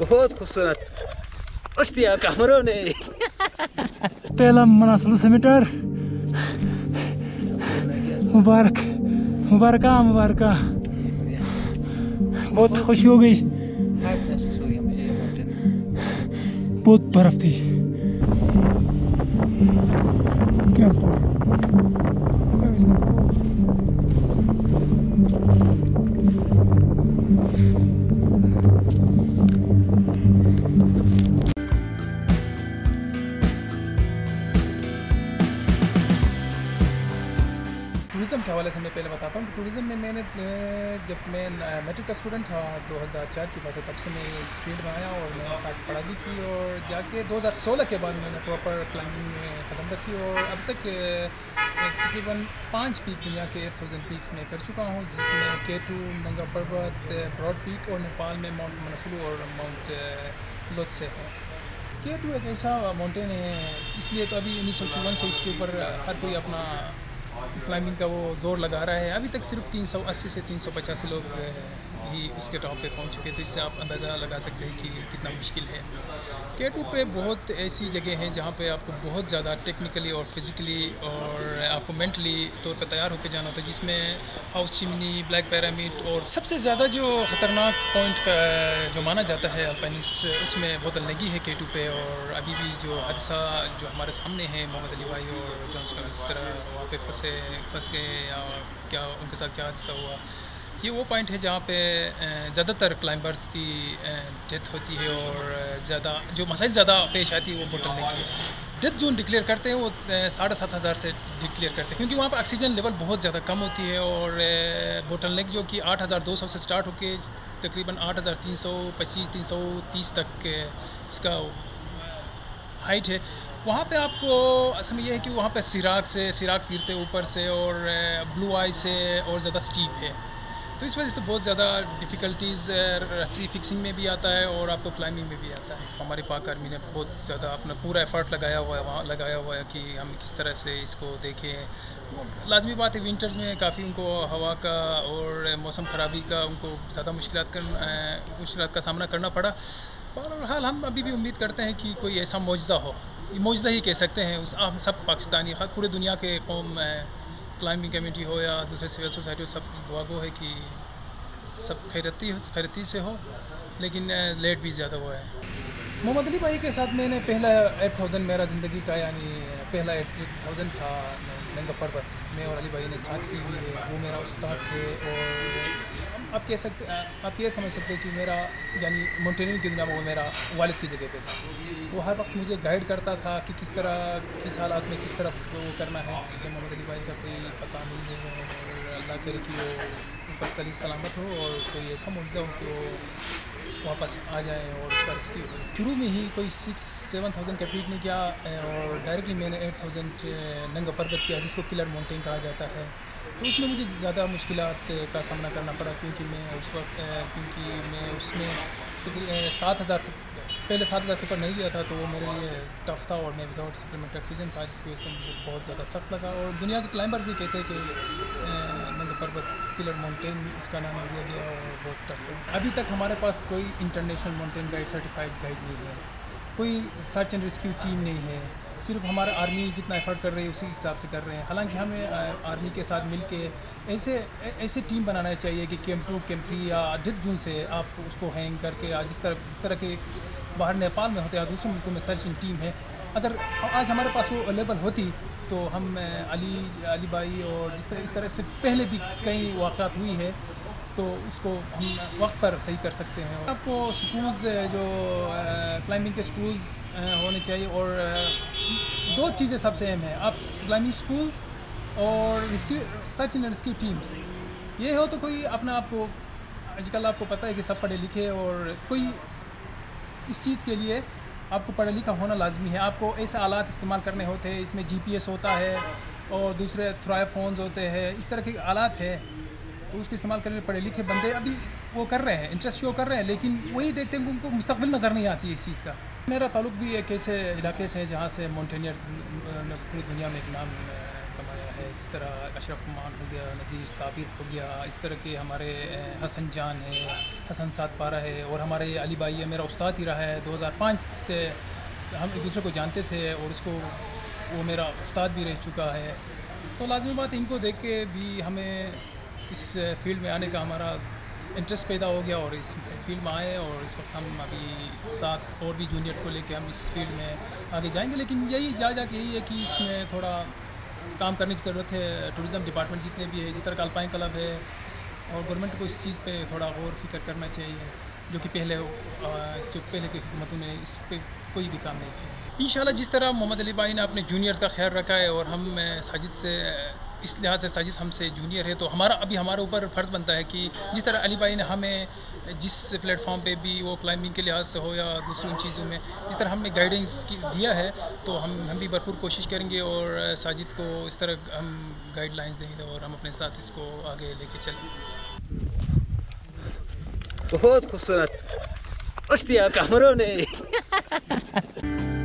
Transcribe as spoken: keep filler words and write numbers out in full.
बहुत खूबसूरत कमरों ने पहला मनासलु समिटर मुबारक मुबारक मुबारक बहुत खुशी हो गई। बहुत बर्फ थी क्या टूरिज़म के हवाले से मैं पहले बताता हूँ। टूरिज़म में मैंने जब मैं मैट्रिक का स्टूडेंट था दो हज़ार चार की बात है, तब से मैं इस फील्ड में आया और मैंने साथ पढ़ाई भी की और जाके दो हज़ार सोलह के बाद मैंने प्रॉपर क्लाइंबिंग में कदम रखी और अब तक तकरीबन पाँच पीक दुनिया के एट थाउजेंड पीक्स में कर चुका हूँ, जिसमें के टू, नंगा पर्बत, ब्रॉड पीक और नेपाल में माउंट मनसलू और माउंट लोत्से है। के टू एक ऐसा माउंटेन है, इसलिए तो अभी उन्नीस सौ चौवन से इसके ऊपर हर कोई अपना क्लाइंबिंग का वो जोर लगा रहा है। अभी तक सिर्फ तीन सौ अस्सी से तीन सौ पचास लोग ही उसके टॉप पे पहुंच चुके हैं, तो इससे आप अंदाज़ा लगा सकते हैं कि कितना मुश्किल है। के टू पे बहुत ऐसी जगह हैं जहां पे आपको बहुत ज़्यादा टेक्निकली और फिज़िकली और आपको मेंटली तौर पर तैयार होकर जाना होता है, जिसमें हाउस चिमनी, ब्लैक पैरामिड और सबसे ज़्यादा जो ख़तरनाक पॉइंट का जो माना जाता है अल्पाइनिस्ट, उसमें बोतल लगी है के टू पे। और अभी भी जो हादसा जो हमारे सामने है, मोहम्मद अली भाई और जॉन्स का जिस तरह वहाँ पर फंसे फंस गए या क्या उनके साथ क्या हादसा हुआ, ये वो पॉइंट है जहाँ पे ज़्यादातर क्लाइंबर्स की डेथ होती है और ज़्यादा जो मसाइल ज़्यादा पेश आती है वो बोतल लेने की डेथ जोन डिक्लेयर करते हैं, वो साढ़े सात हज़ार से डिक्लेयर करते हैं, क्योंकि वहाँ पर ऑक्सीजन लेवल बहुत ज़्यादा कम होती है। और बोटल नेक जो कि आठ हज़ार दो सौ से स्टार्ट होकर तकरीबन आठ हज़ार तीन सौ पच्चीस तीन सौ तीस तक इसका हाइट है। वहाँ पे आपको असल में ये है कि वहाँ पे सिराग से सिराग गिरते ऊपर से और ब्लू आई से और ज़्यादा स्टीप है, तो इस वजह से बहुत ज़्यादा डिफ़िकल्टीज़ रस्सी फिक्सिंग में भी आता है और आपको क्लाइंबिंग में भी आता है। हमारी पाक आर्मी ने बहुत ज़्यादा अपना पूरा एफर्ट लगाया हुआ है वहाँ लगाया हुआ है कि हम किस तरह से इसको देखें। लाजमी बात है विंटर्स में काफ़ी उनको हवा का और मौसम ख़राबी का उनको ज़्यादा मुश्किल कर मुश्किल का सामना करना पड़ा। बहरहाल हम अभी भी उम्मीद करते हैं कि कोई ऐसा मौजज़ा हो, मौजज़ा ही कह सकते हैं, उस हम सब पाकिस्तानी पूरे दुनिया के कौम क्लाइंबिंग कमेटी हो या दूसरे सिविल सोसाइटी हो, सब दुआ गो है कि सब खैरती हो खैरती से हो, लेकिन लेट भी ज़्यादा हुआ है। मोहम्मद अली भाई के साथ मैंने पहला एट थाउजेंड मेरा ज़िंदगी का यानी पहला एट थाउजेंड था नंगा पर्बत में, और अली भाई ने साथ की हुई है, वो मेरा उस्ताद थे। और आप कह सकते आप ये समझ सकते हैं कि मेरा यानी माउंटेनियरिंग की दुनिया में वो मेरा वालिद की जगह पे था। वो हर वक्त मुझे गाइड करता था कि किस तरह किस हालात में किस तरफ वो करना है। मोहम्मद अली भाई का कोई पता नहीं है और अल्लाह करे कि वो बस सही सलामत हो और कोई ऐसा मुआवजा हो कि वो वापस आ जाएँ और उसका रेस्क्यू। शुरू में ही कोई सिक्स सेवन थाउजेंड का पीक में गया और डायरेक्टली मैंने एट थाउजेंड नंगा पर्बत किया, जिसको किलर माउंटेन कहा जाता है, तो उसमें मुझे ज़्यादा मुश्किल का सामना करना पड़ा, क्योंकि मैं उस वक्त क्योंकि मैं उसमें सात हज़ार से पहले सात हज़ार से ऊपर नहीं गया था, तो वो मेरे लिए टफ़ था और मैं विदाउट सप्लीमेंट ऑक्सीजन था, जिसकी वजह से मुझे बहुत ज़्यादा सख्त लगा। और दुनिया के क्लाइंबर्स भी कहते हैं कि पर्बत किलर माउंटेन इसका नाम दिया गया और बहुत टफ है। अभी तक हमारे पास कोई international mountain guide certified guide नहीं है, कोई सर्च एंड रेस्क्यू टीम नहीं है, सिर्फ हमारा आर्मी जितना एफर्ट कर रही है उसी हिसाब से कर रहे हैं। हालांकि हमें आर्मी के साथ मिलके ऐसे ऐसे टीम बनाना चाहिए कि कैंप टू कैंप थ्री या डेढ़ जून से आप उसको हैंग करके या जिस तरह जिस तरह के बाहर नेपाल में होते हैं दूसरे मुल्कों में सर्चिंग टीम है, अगर आज हमारे पास वो अवेलेबल होती तो हम अली अली भाई और जिस तरह इस तरह से पहले भी कई वाक़ात हुई है, तो उसको हम वक्त पर सही कर सकते हैं। आपको स्कूल्स जो क्लाइंबिंग के स्कूल्स होने चाहिए और दो चीज़ें सबसे अहम है, आप क्लाइंबिंग स्कूल्स और rescue search and rescue teams ये हो तो कोई अपना आपको आजकल आपको पता है कि सब पढ़े लिखे और कोई इस चीज़ के लिए आपको पढ़ा लिखा होना लाजमी है। आपको ऐसे आलात इस्तेमाल करने होते हैं, इसमें जी पी एस होता है और दूसरे थ्राई फोन्स होते हैं, इस तरह के आलात है, तो उसके इस्तेमाल करने पढ़े लिखे बंदे अभी वो कर रहे हैं, इंटरेस्ट शो कर रहे हैं, लेकिन वही देखते हैं उनको मुस्तकबिल नज़र नहीं आती इस चीज़ का। मेरा ताल्लुक भी एक ऐसे इलाके से है जहाँ से माउंटेनियर्स ने पूरी दुनिया में एक नाम कमाया है है, जिस तरह अशरफ मान हो गया, नज़ीर साबिर हो गया, इस तरह के हमारे हसन जान है, हसन सातपारा है, और हमारे अली भाई है, मेरा उस्ताद ही रहा है। दो हज़ार पाँच से हम एक दूसरे को जानते थे और उसको वो मेरा उस्ताद भी रह चुका है। तो लाजमी बात इनको देख के भी हमें इस फील्ड में आने का हमारा इंटरेस्ट पैदा हो गया और इस फील्ड में आए, और इस वक्त हम अभी साथ और भी जूनियर्स को लेके हम इस फील्ड में आगे जाएंगे। लेकिन यही जा जा के यही है कि इसमें थोड़ा काम करने की ज़रूरत है। टूरिज़म डिपार्टमेंट जितने भी है, जिस तरह का अल्पाइन क्लब है, और गवर्नमेंट को इस चीज़ पे थोड़ा और फिक्र करना चाहिए, जो कि पहले जो पहले की हुकूमतों ने इस पर कोई भी काम नहीं किया। इंशाल्लाह जिस तरह मोहम्मद अली भाई ने अपने जूनियर्स का ख्याल रखा है, और हम साजिद से इस लिहाज से, साजिद हमसे जूनियर है, तो हमारा अभी हमारे ऊपर फ़र्ज़ बनता है कि जिस तरह अली भाई ने हमें जिस प्लेटफॉर्म पे भी, वो क्लाइंबिंग के लिहाज से हो या दूसरी उन चीज़ों में, जिस तरह हमने गाइडेंस की दिया है, तो हम हम भी भरपूर कोशिश करेंगे और साजिद को इस तरह हम गाइडलाइंस देंगे और हम अपने साथ इसको आगे लेके चलेंगे। बहुत खूबसूरत उस दिया कामरों ने